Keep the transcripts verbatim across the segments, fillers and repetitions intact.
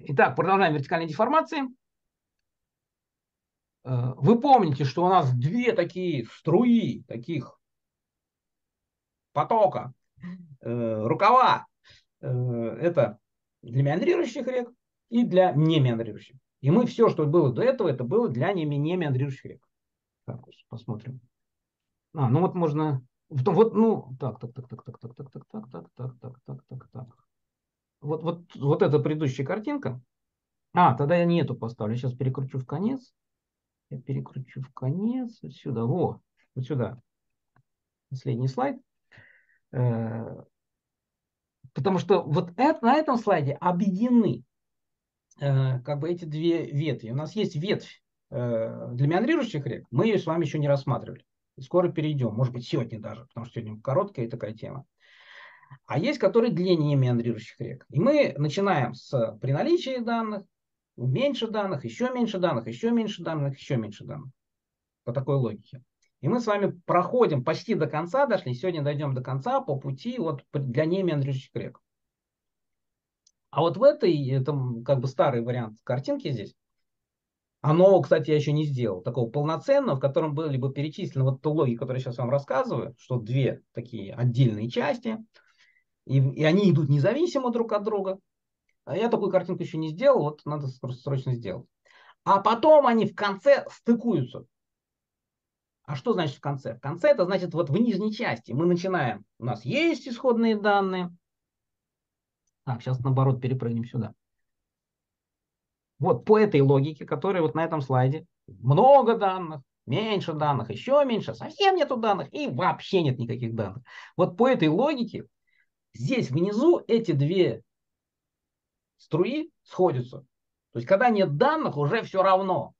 Итак, продолжаем вертикальные деформации. Вы помните, что у нас две такие струи, таких потока, рукава. Это для меандрирующих рек и для не меандрирующих. И мы все, что было до этого, это было для не меандрирующих рек. Так, посмотрим. А, ну вот можно... Вот, ну, так, так, так, так, так, так, так, так, так, так, так, так, так, так, так. Вот, вот, вот эта предыдущая картинка. А, тогда я не эту поставлю. Сейчас перекручу в конец. Я перекручу в конец. Вот сюда. Во, вот сюда. Последний слайд. Потому что вот это, на этом слайде объединены как бы эти две ветви. У нас есть ветвь для меандрирующих рек. Мы ее с вами еще не рассматривали. Скоро перейдем. Может быть, сегодня даже. Потому что сегодня короткая такая тема. А есть, которые для не меандрирующих рек. И мы начинаем с при наличии данных, меньше данных, еще меньше данных, еще меньше данных, еще меньше данных. По такой логике. И мы с вами проходим почти до конца, дошли. Сегодня дойдем до конца по пути вот для не меандрирующих рек. А вот в этой, это как бы старый вариант картинки здесь. А нового, кстати, я еще не сделал. Такого полноценного, в котором были бы перечислены вот ту логику, которую я сейчас вам рассказываю, что две такие отдельные части. И, и они идут независимо друг от друга. Я такую картинку еще не сделал, вот надо срочно сделать. А потом они в конце стыкуются. А что значит в конце? В конце это значит вот в нижней части. Мы начинаем. У нас есть исходные данные. Так, сейчас наоборот перепрыгнем сюда. Вот по этой логике, которая вот на этом слайде. Много данных, меньше данных, еще меньше, совсем нету данных и вообще нет никаких данных. Вот по этой логике здесь внизу эти две струи сходятся. То есть, когда нет данных, уже все равно.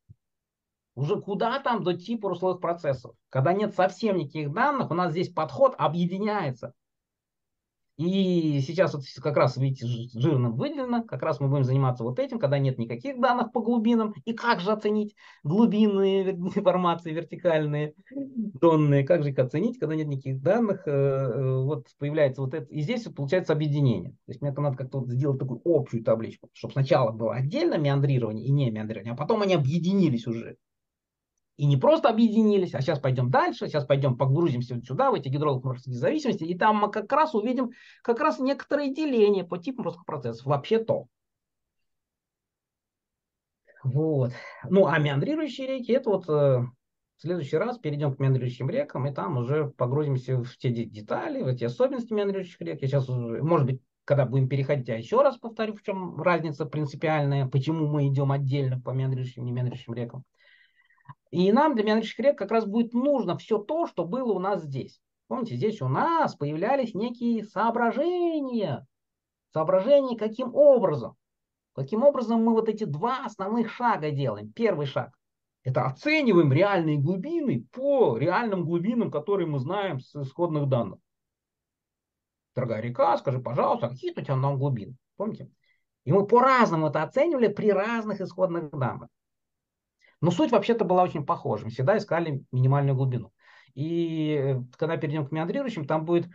Уже куда там до типа русловых процессов. Когда нет совсем никаких данных, у нас здесь подход объединяется. И сейчас вот как раз, видите, жирным выделено. Как раз мы будем заниматься вот этим, когда нет никаких данных по глубинам. И как же оценить глубинные деформации, вертикальные, донные? Как же их оценить, когда нет никаких данных? Вот появляется вот это. И здесь вот получается объединение. То есть мне надо как-то вот сделать такую общую табличку, чтобы сначала было отдельно меандрирование и не меандрирование, а потом они объединились уже. И не просто объединились, а сейчас пойдем дальше, сейчас пойдем погрузимся вот сюда, в эти гидролог-морфологические зависимости, и там мы как раз увидим как раз некоторые деления по типам морфологических процессов. Вообще-то. Вот. Ну, а меандрирующие реки, это вот э, в следующий раз перейдем к меандрирующим рекам, и там уже погрузимся в те детали, в эти особенности меандрирующих рек. Я сейчас, может быть, когда будем переходить, я еще раз повторю, в чем разница принципиальная, почему мы идем отдельно по меандрирующим и не меандрирующим рекам. И нам для меандрирующих рек как раз будет нужно все то, что было у нас здесь. Помните, здесь у нас появлялись некие соображения. Соображения каким образом? Каким образом мы вот эти два основных шага делаем? Первый шаг – это оцениваем реальные глубины по реальным глубинам, которые мы знаем с исходных данных. Дорогая река, скажи, пожалуйста, какие у тебя нам глубины? Помните? И мы по-разному это оценивали при разных исходных данных. Но суть вообще-то была очень похожа. Мы всегда искали минимальную глубину. И когда перейдем к меандрирующим, там будет,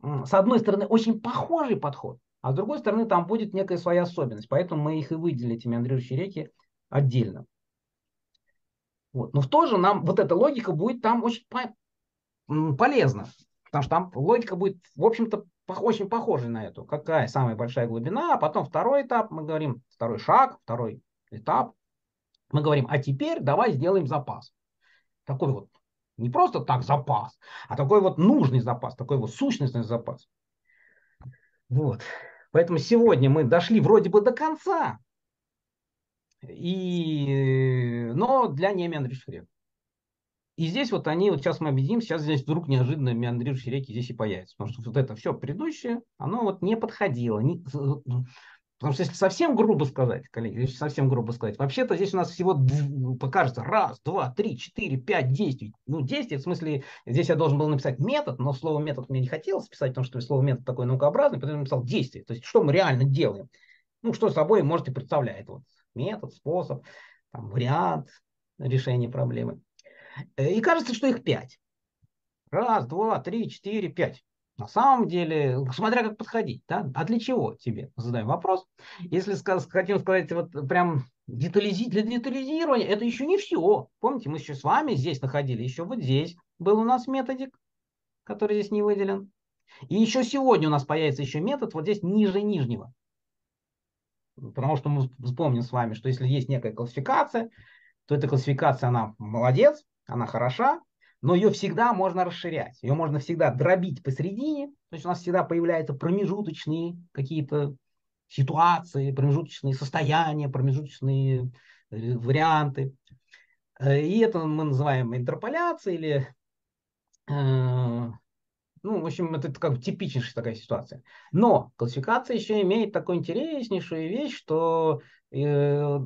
с одной стороны, очень похожий подход, а с другой стороны, там будет некая своя особенность. Поэтому мы их и выделили, эти меандрирующие реки, отдельно. Вот. Но в то же нам вот эта логика будет там очень по- полезна. Потому что там логика будет, в общем-то, очень похожа на эту. Какая самая большая глубина, а потом второй этап, мы говорим, второй шаг, второй этап. Мы говорим, а теперь давай сделаем запас. Такой вот, не просто так запас, а такой вот нужный запас, такой вот сущностный запас. Вот. Поэтому сегодня мы дошли вроде бы до конца, и... но для не меандрирующих рек. И здесь вот они, вот сейчас мы объединим, сейчас здесь вдруг неожиданно меандрирующие реки здесь и появятся. Потому что вот это все предыдущее, оно вот не подходило, не... Потому что если совсем грубо сказать, коллеги, если совсем грубо сказать, вообще-то здесь у нас всего покажется раз, два, три, четыре, пять действий. Ну, действий, в смысле, здесь я должен был написать метод, но слово метод мне не хотелось писать, потому что слово метод такое наукообразное, поэтому я написал действие. То есть, что мы реально делаем? Ну, что собой можете представлять. Вот метод, способ, там, вариант решения проблемы. И кажется, что их пять. Раз, два, три, четыре, пять. На самом деле, смотря как подходить, да? А для чего тебе? Задаем вопрос. Если сказ- хотим сказать, вот прям детализи- для детализирования, это еще не все. Помните, мы еще с вами здесь находили, еще вот здесь был у нас методик, который здесь не выделен. И еще сегодня у нас появится еще метод вот здесь ниже нижнего. Потому что мы вспомним с вами, что если есть некая классификация, то эта классификация, она молодец, она хороша, но ее всегда можно расширять. Ее можно всегда дробить посередине. То есть у нас всегда появляются промежуточные какие-то ситуации, промежуточные состояния, промежуточные варианты. И это мы называем интерполяцией или... Э, ну, в общем, это как бы типичнейшая такая ситуация. Но классификация еще имеет такую интереснейшую вещь, что э,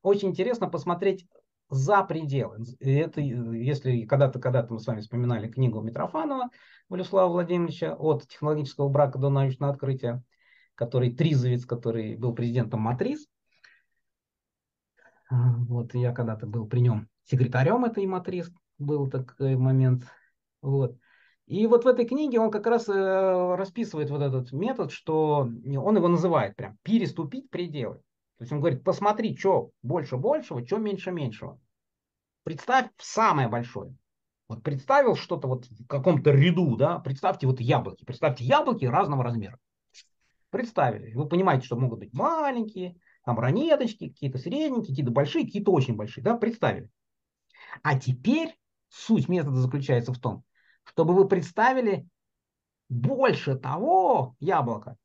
очень интересно посмотреть за пределы. Это, если когда-то, когда-то мы с вами вспоминали книгу Митрофанова Владислава Владимировича «От технологического брака до научного открытия», который тризовец, который был президентом Матриз. Вот, я когда-то был при нем секретарем этой Матриз, был такой момент. Вот. И вот в этой книге он как раз расписывает вот этот метод, что он его называет прям «переступить пределы». То есть он говорит, посмотри, что больше большего, что меньше меньшего. Представь самое большое. Вот представил что-то вот в каком-то ряду, да, представьте вот яблоки. Представьте яблоки разного размера. Представили. Вы понимаете, что могут быть маленькие, там ранеточки, какие-то средненькие, какие-то большие, какие-то очень большие, да, представили. А теперь суть метода заключается в том, чтобы вы представили больше того яблока,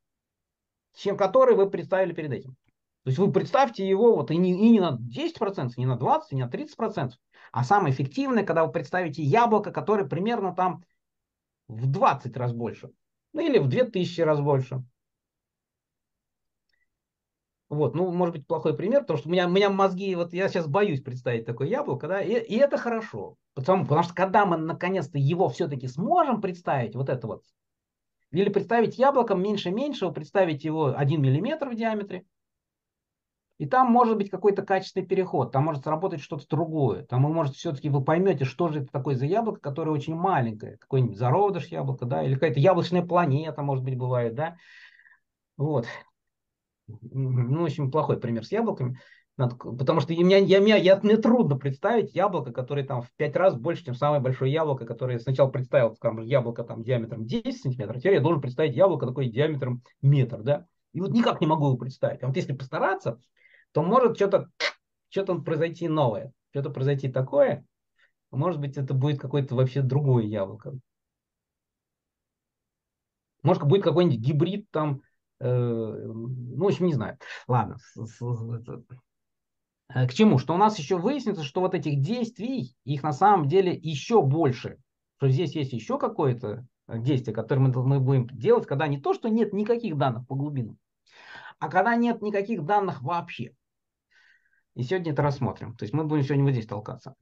чем который вы представили перед этим. То есть вы представьте его вот и не, и не на десять процентов, не на двадцать процентов, не на тридцать процентов. А самое эффективное, когда вы представите яблоко, которое примерно там в двадцать раз больше. Ну или в две тысячи раз больше. Вот, ну может быть плохой пример, потому что у меня, у меня мозги, вот я сейчас боюсь представить такое яблоко, да, и, и это хорошо. Потому, потому что когда мы наконец-то его все-таки сможем представить, вот это вот, или представить яблоком меньше-меньшего, представить его один миллиметр в диаметре, и там может быть какой-то качественный переход, там может сработать что-то другое. Там вы, может, все-таки вы поймете, что же это такое за яблоко, которое очень маленькое. Какой-нибудь зародыш яблоко, да, или какая-то яблочная планета, может быть, бывает, да. Вот. Ну, очень плохой пример с яблоками. Надо, потому что меня, я, меня, я, мне трудно представить яблоко, которое там в пять раз больше, чем самое большое яблоко, которое сначала представил, скажем, яблоко там диаметром десять сантиметров, теперь я должен представить яблоко такое диаметром метр, да. И вот никак не могу его представить. А вот если постараться, то может что-то что-то произойти новое, что-то произойти такое. Может быть, это будет какое-то вообще другое яблоко. Может, будет какой-нибудь гибрид там, э, ну, в общем, не знаю. Ладно. К чему? Что у нас еще выяснится, что вот этих действий, их на самом деле еще больше. Что здесь есть еще какое-то действие, которое мы, мы будем делать, когда не то, что нет никаких данных по глубинам, а когда нет никаких данных вообще. И сегодня это рассмотрим. То есть мы будем сегодня вот здесь толкаться.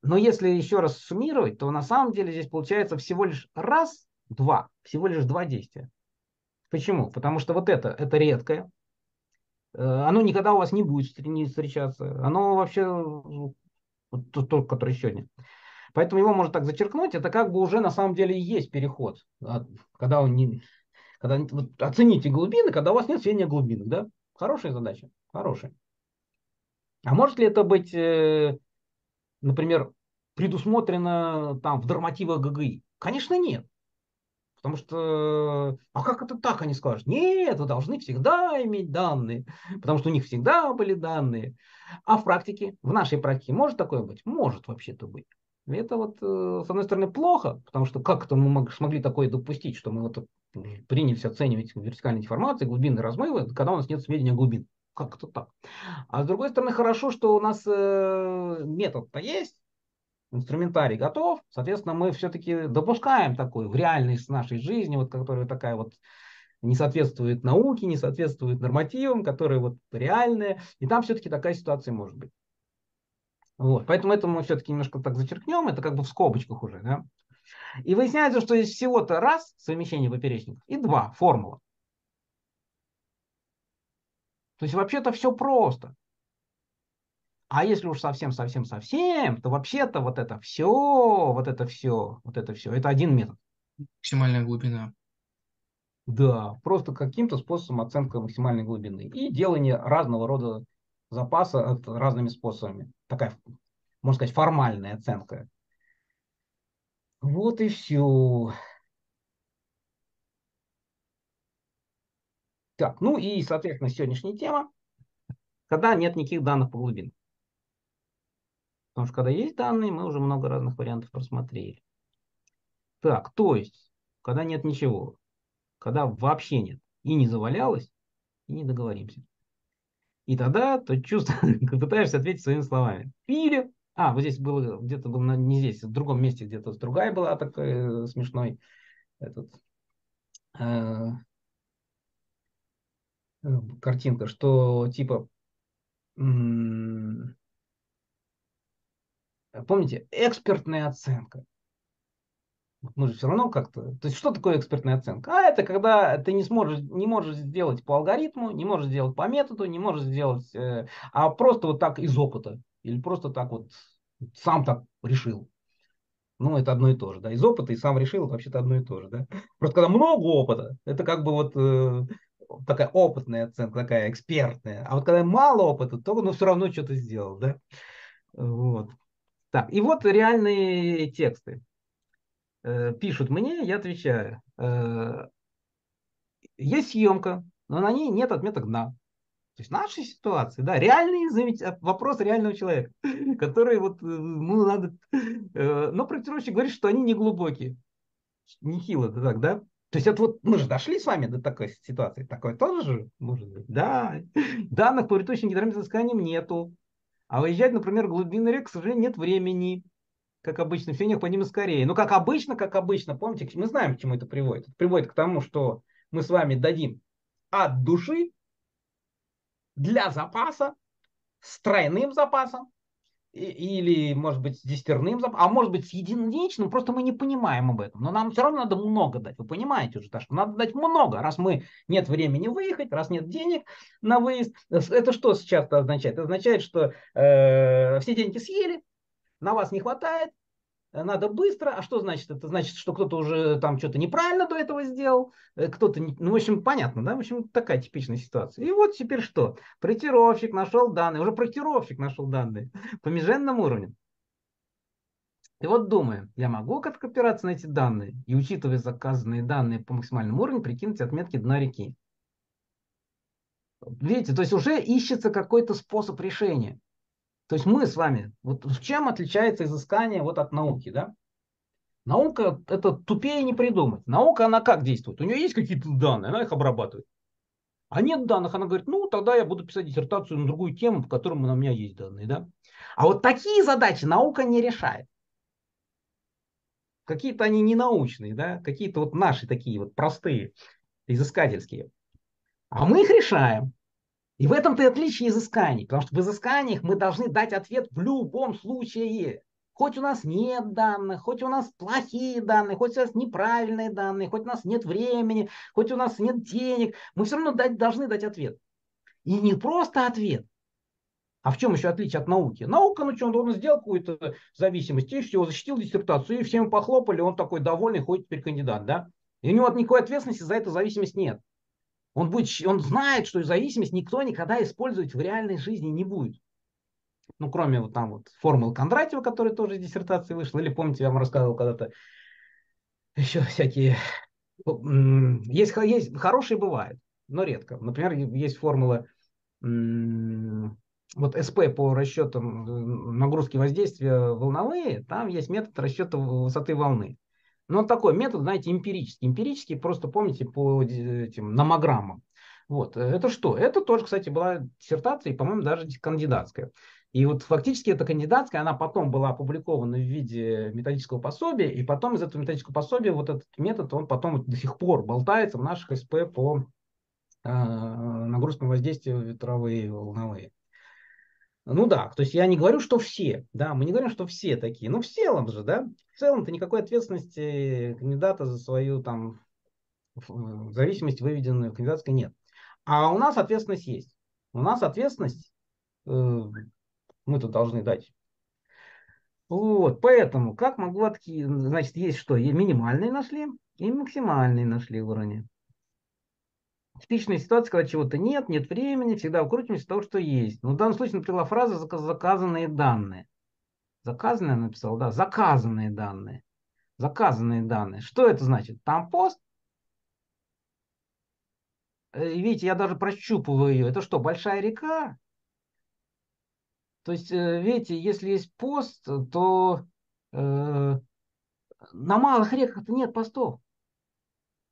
Но если еще раз суммировать, то на самом деле здесь получается всего лишь раз, два. Всего лишь два действия. Почему? Потому что вот это, это редкое. Оно никогда у вас не будет не встречаться. Оно вообще вот то, которое сегодня. Поэтому его можно так зачеркнуть. Это как бы уже на самом деле и есть переход. Когда он не... Когда, вот, оцените глубины, когда у вас нет сведения глубины, да? Хорошая задача, хорошая. А может ли это быть, э, например, предусмотрено там в нормативах ГГИ? Конечно, нет. Потому что, а как это так, они скажут? Нет, вы должны всегда иметь данные, потому что у них всегда были данные. А в практике, в нашей практике может такое быть? Может вообще-то быть. Это вот, с одной стороны, плохо, потому что как это мы смогли такое допустить, что мы вот принялись оценивать вертикальные деформации, глубинные размывы, когда у нас нет сведения о глубинах. Как это так? А с другой стороны, хорошо, что у нас метод-то есть, инструментарий готов, соответственно, мы все-таки допускаем такую в реальность нашей жизни, вот, которая такая вот не соответствует науке, не соответствует нормативам, которые вот реальные, и там все-таки такая ситуация может быть. Вот, поэтому это мы все-таки немножко так зачеркнем, это как бы в скобочках уже, да? И выясняется, что здесь всего-то раз совмещение поперечников и два формула. То есть вообще-то все просто. А если уж совсем-совсем-совсем, то вообще-то вот это все, вот это все, вот это все, это один метод. Максимальная глубина. Да, просто каким-то способом оценка максимальной глубины. И делание разного рода запаса разными способами. Такая, можно сказать, формальная оценка. Вот и все. Так, ну и, соответственно, сегодняшняя тема, когда нет никаких данных по глубинам. Потому что когда есть данные, мы уже много разных вариантов просмотрели. Так, то есть, когда нет ничего, когда вообще нет, и не завалялось, и не договоримся. И тогда то чувство, пытаешься ответить своими словами. Пили. А, вот здесь было, где-то было, не здесь, в другом месте где-то другая была такая смешной. Этот, э, картинка, что типа... Помните, экспертная оценка. Мы же все равно как-то... То есть что такое экспертная оценка? А это когда ты не сможешь, не можешь сделать по алгоритму, не можешь сделать по методу, не можешь сделать... Э, а просто вот так из опыта. Или просто так вот сам так решил. Ну, это одно и то же. Да? Из опыта и сам решил, вообще-то одно и то же. Да? Просто когда много опыта, это как бы вот э, такая опытная оценка, такая экспертная. А вот когда мало опыта, то ну, все равно что-то сделал. Да? Вот. Так, и вот реальные тексты. Э, пишут мне, я отвечаю. Э, есть съемка, но на ней нет отметок дна. То есть в нашей ситуации, да, реальный вопрос реального человека, который вот, ну, надо... Э, но проектировщик говорит, что они не глубокие. Нехило, да, так, да? То есть это вот мы же дошли с вами до такой ситуации. Такое тоже может быть. Да, данных по реточным гидрометрическим нету. А выезжать, например, в глубины рек, к сожалению, нет времени, как обычно, в фильмах по ним и скорее. Но как обычно, как обычно, помните, мы знаем, к чему это приводит. Это приводит к тому, что мы с вами дадим от души для запаса с тройным запасом или, может быть, с десятерным запасом, а может быть, с единичным, просто мы не понимаем об этом. Но нам все равно надо много дать. Вы понимаете уже, что надо дать много, раз мы нет времени выехать, раз нет денег на выезд. Это что сейчас означает? Это означает, что э, все деньги съели, на вас не хватает, надо быстро. А что значит? Это значит, что кто-то уже там что-то неправильно до этого сделал, кто-то, не... ну, в общем, понятно, да? В общем, такая типичная ситуация. И вот теперь что? Проектировщик нашел данные, уже проектировщик нашел данные по меженному уровню. И вот думаю, я могу как-то опираться на эти данные и, учитывая заказанные данные по максимальному уровню, прикинуть отметки дна реки. Видите, то есть уже ищется какой-то способ решения. То есть мы с вами, вот в чем отличается изыскание вот от науки, да? Наука, это тупее не придумать. Наука, она как действует? У нее есть какие-то данные, она их обрабатывает. А нет данных, она говорит, ну, тогда я буду писать диссертацию на другую тему, по которой у меня есть данные, да? А вот такие задачи наука не решает. Какие-то они не научные, да? Какие-то вот наши такие вот простые, изыскательские. А мы их решаем. И в этом-то и отличие изысканий, потому что в изысканиях мы должны дать ответ в любом случае. Хоть у нас нет данных, хоть у нас плохие данные, хоть у нас неправильные данные, хоть у нас нет времени, хоть у нас нет денег, мы все равно дать, должны дать ответ. И не просто ответ. А в чем еще отличие от науки? Наука, ну что, он должен сделать какую-то зависимость, и все, защитил диссертацию, и всем похлопали, он такой довольный, хоть теперь кандидат, да? И у него никакой ответственности за эту зависимость нет. Он, будет, он знает, что зависимость никто никогда использовать в реальной жизни не будет. Ну, кроме вот там вот формулы Кондратьева, которая тоже из диссертации вышла. Или помните, я вам рассказывал когда-то еще всякие... Есть, есть хорошие бывают, но редко. Например, есть формула вот эс пэ по расчетам нагрузки воздействия волновые. Там есть метод расчета высоты волны. Но такой метод, знаете, эмпирический. Эмпирический, просто помните, по этим номограммам. Вот. Это что? Это тоже, кстати, была диссертация, и, по-моему, даже кандидатская. И вот фактически эта кандидатская, она потом была опубликована в виде методического пособия, и потом из этого методического пособия вот этот метод, он потом до сих пор болтается в наших эс пэ по э, нагрузкам воздействия ветровые, волновые. Ну да, то есть я не говорю, что все, да, мы не говорим, что все такие, но в целом же, да, в целом-то никакой ответственности кандидата за свою там зависимость, выведенную в кандидатской, нет. А у нас ответственность есть. У нас ответственность э, мы-то должны дать. Вот, поэтому, как могу, значит, есть что, минимальные нашли, И максимальный нашли уровень. Типичная ситуация, когда чего-то нет, нет времени, всегда укрутимся того, что есть. Но в данном случае например, фраза «заказанные данные». Заказанные написал, да, заказанные данные. Заказанные данные. Что это значит? Там пост. Видите, я даже прощупываю ее. Это что, большая река? То есть, видите, если есть пост, то э, на малых реках-то нет постов.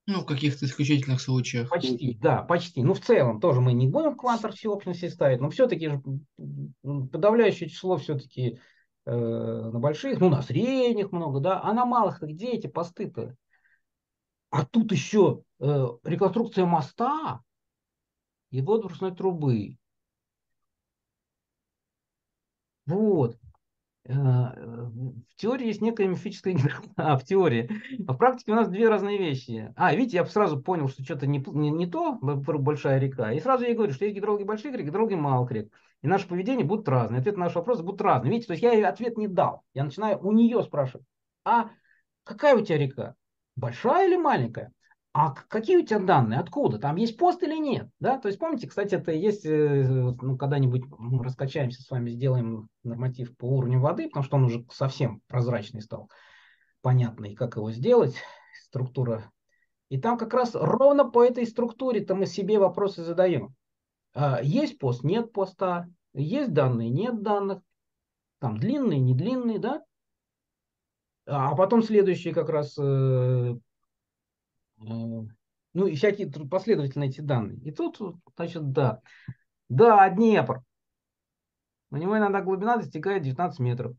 Ну, в каких-то исключительных случаях. Почти, да, почти. Ну, в целом тоже мы не будем квантор всеобщности ставить, но все-таки подавляющее число все-таки э, на больших, ну, на средних много, да, а на малых, где эти посты-то? А тут еще э, реконструкция моста и водоросной трубы. Вот. В теории есть некая мифическая а, в теории. А в практике у нас две разные вещи. А, видите, я сразу понял, что что-то не, не, не то, большая река. И сразу я говорю, что есть гидрологи больших рек, гидрологи малых рек. И наше поведение будут разные. Ответ на наши вопросы будут разные. Видите, то есть я ей ответ не дал. Я начинаю у нее спрашивать. А какая у тебя река? Большая или маленькая? А какие у тебя данные? Откуда? Там есть пост или нет? Да? То есть помните, кстати, это есть, ну, когда-нибудь мы раскачаемся с вами, сделаем норматив по уровню воды, потому что он уже совсем прозрачный стал, понятный, как его сделать, структура. И там как раз ровно по этой структуре-то мы себе вопросы задаем. Есть пост? Нет поста. Есть данные? Нет данных. Там длинные, не длинные, да? А потом следующие как раз... Ну и всякие последовательные эти данные. И тут, значит, да. Да, Днепр. У него иногда глубина достигает девятнадцать метров.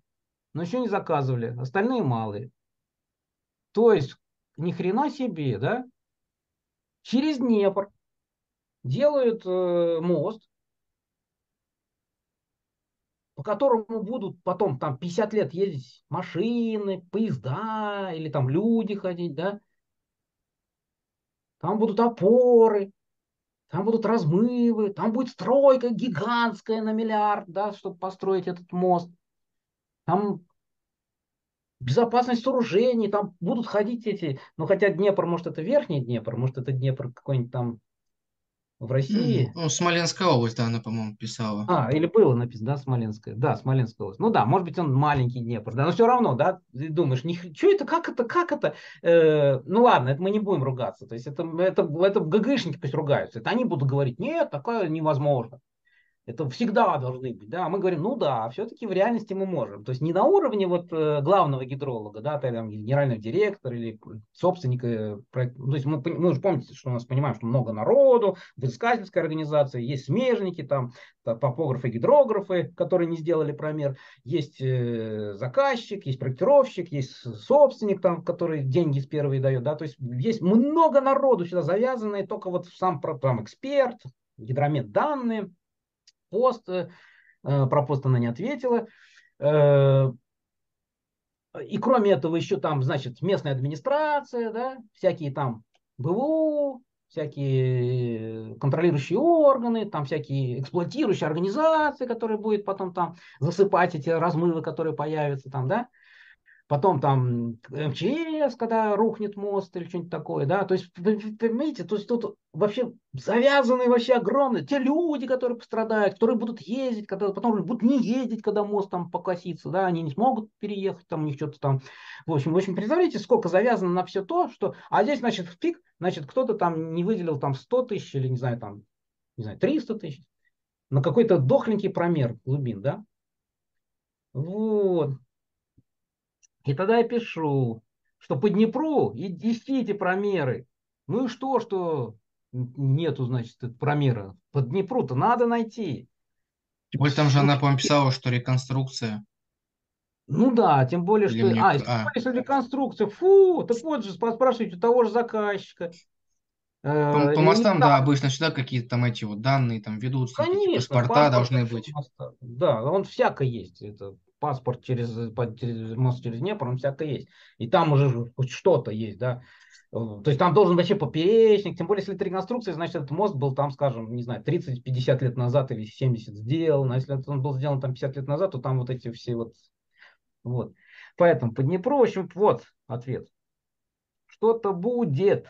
Но еще не заказывали. Остальные малые. То есть, ни хрена себе, да? Через Днепр делают э, мост, по которому будут потом там пятьдесят лет ездить машины, поезда или там люди ходить, да? Там будут опоры, там будут размывы, там будет стройка гигантская на миллиард, да, чтобы построить этот мост. Там безопасность сооружений, там будут ходить эти... Ну, хотя Днепр, может, это верхний Днепр, может, это Днепр какой-нибудь там в России. Ну, Смоленская область, да, она, по-моему, писала. А, или было написано, да, Смоленская. Да, Смоленская область. Ну да, может быть, он маленький Днепр. Да, но все равно, да, ты думаешь, не... что это, как это, как это? Э, ну ладно, это мы не будем ругаться. То есть это, это, это ГГшники пусть ругаются. Это они будут говорить, нет, такое невозможно. Это всегда должны быть, да. Мы говорим, ну да, все-таки в реальности мы можем. То есть не на уровне вот главного гидролога, да, там, генерального директора или собственника. То есть мы, мы уже помните, что у нас понимаем, что много народу, выискательская организация, есть смежники, там топографы, гидрографы, которые не сделали промер, есть заказчик, есть проектировщик, есть собственник, там, который деньги с первой дает, да. То есть есть много народу сюда завязанные, только вот сам там, эксперт, гидромет данные, пост, про пост она не ответила. И кроме этого еще там, значит, местная администрация, да, всякие там БВУ, всякие контролирующие органы, там всякие эксплуатирующие организации, которые будут потом там засыпать эти размывы, которые появятся там, да. Потом там МЧС, когда рухнет мост или что-нибудь такое, да, то есть, понимаете, то есть тут вообще завязаны вообще огромные, те люди, которые пострадают, которые будут ездить, когда, потом будут не ездить, когда мост там покосится, да, они не смогут переехать, там у них что-то там, в общем, в общем, представляете, сколько завязано на все то, что, а здесь, значит, в пик, значит, кто-то там не выделил там сто тысяч или, не знаю, там, не знаю, триста тысяч, на какой-то дохленький промер глубин, да, вот. И тогда я пишу, что по Днепру ищите промеры. Ну и что, что нету, значит, промера? По Днепру-то надо найти. Тем более там же она, по-моему, писала, что реконструкция. Ну да, тем более, что... Мне... А, а. Если реконструкция, фу, так вот же спрашивайте у того же заказчика. По, по мостам, да, обычно всегда какие-то там эти вот данные там ведутся, паспорта должны быть. Моста. Да, он всяко есть, это... Паспорт через, через мост через Днепр, он всякое есть. И там уже хоть что-то есть, да. То есть там должен вообще поперечник, тем более, если это реконструкция, значит, этот мост был там, скажем, не знаю, тридцать-пятьдесят лет назад или семьдесят сделан. А если он был сделан там пятьдесят лет назад, то там вот эти все вот... вот. Поэтому по Днепру, в общем, вот ответ. что-то будет.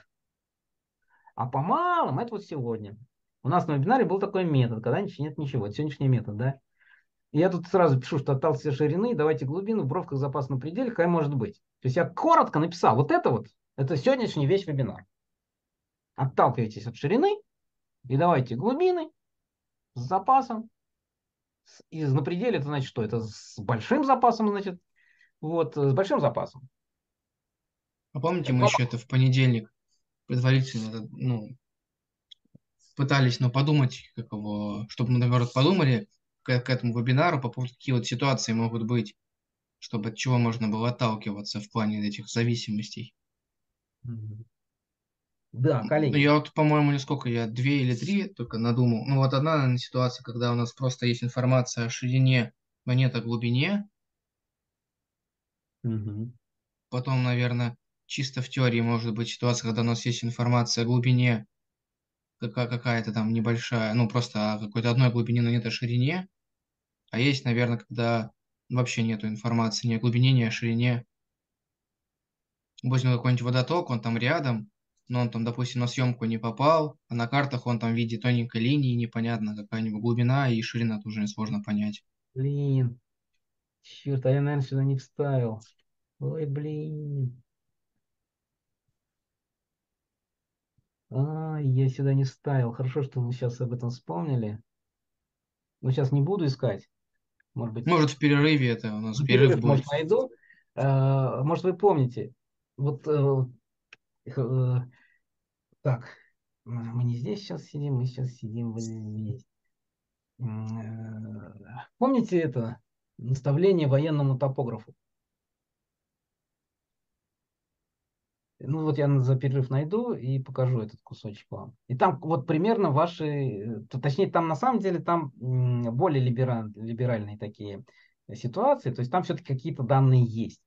А по малым это вот сегодня. У нас на вебинаре был такой метод, когда нет ничего. Это сегодняшний метод, да? И я тут сразу пишу, что оттал все ширины, давайте глубину, в бровках запас на пределе, какая может быть. То есть я коротко написал, вот это вот, это сегодняшний весь вебинар. Отталкивайтесь от ширины и давайте глубины с запасом. И на пределе это значит что? Это с большим запасом, значит, вот, с большим запасом. А помните, мы еще это в понедельник предварительно, ну, пытались, но подумать, как его, чтобы мы, наоборот, подумали к, к этому вебинару по поводу, какие вот ситуации могут быть, чтобы от чего можно было отталкиваться в плане этих зависимостей. Да, коллеги. Я вот, по-моему, сколько я, две или три только надумал. Ну, вот одна, наверное, ситуация, когда у нас просто есть информация о ширине, но нет о глубине. Угу. Потом, наверное, чисто в теории может быть ситуация, когда у нас есть информация о глубине, какая-то там небольшая, ну, просто о какой-то одной глубине, но нет о ширине. А есть, наверное, когда вообще нету информации ни о глубине, ни о ширине. Возьмем какой-нибудь водоток, он там рядом, но он там, допустим, на съемку не попал, а на картах он там в виде тоненькой линии, непонятно, какая-нибудь глубина, и ширина тоже сложно понять. Блин, черт, а я, наверное, сюда не вставил. Ой, блин. А, я сюда не вставил. Хорошо, что вы сейчас об этом вспомнили. Но сейчас не буду искать. Может быть, может в перерыве это у нас перерыв, перерыв будет. Может, найду. А, может, вы помните. Вот так, мы не здесь сейчас сидим, мы сейчас сидим вот здесь. Помните это наставление военному топографу? Ну вот я за перерыв найду и покажу этот кусочек вам. И там вот примерно ваши, точнее там на самом деле там более либераль, либеральные такие ситуации, то есть там все-таки какие-то данные есть.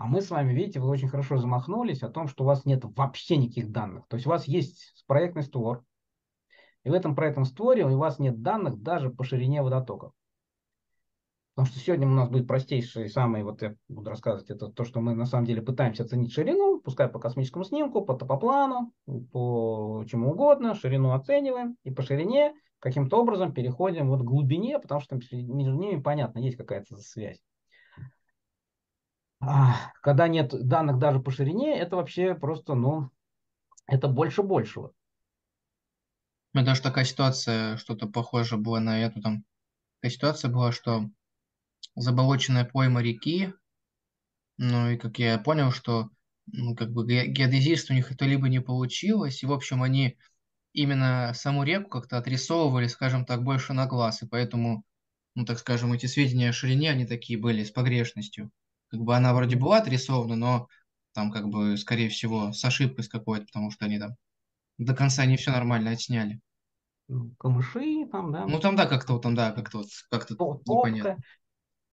А мы с вами, видите, вы очень хорошо замахнулись о том, что у вас нет вообще никаких данных. То есть у вас есть проектный створ, и в этом проектном створе у вас нет данных даже по ширине водотоков. Потому что сегодня у нас будет простейший, самый, вот я буду рассказывать, это то, что мы на самом деле пытаемся оценить ширину, пускай по космическому снимку, по топоплану, по чему угодно, ширину оцениваем, и по ширине каким-то образом переходим вот к глубине, потому что между ними, понятно, есть какая-то связь. Когда нет данных даже по ширине, это вообще просто, ну, это больше большего. Ну, даже такая ситуация, что-то похожее было на эту там, такая ситуация была, что заболоченная пойма реки, ну и как я понял, что ну, как бы геодезист у них это либо не получилось, и в общем они именно саму реку как-то отрисовывали, скажем так, больше на глаз, и поэтому, ну так скажем, эти сведения о ширине, они такие были с погрешностью. Как бы она вроде была отрисована, но там как бы, скорее всего, с ошибкой с какой-то, потому что они там до конца не все нормально отсняли. Камыши там, да? Ну там, да, как-то, там, да, как-то, как-то непонятно.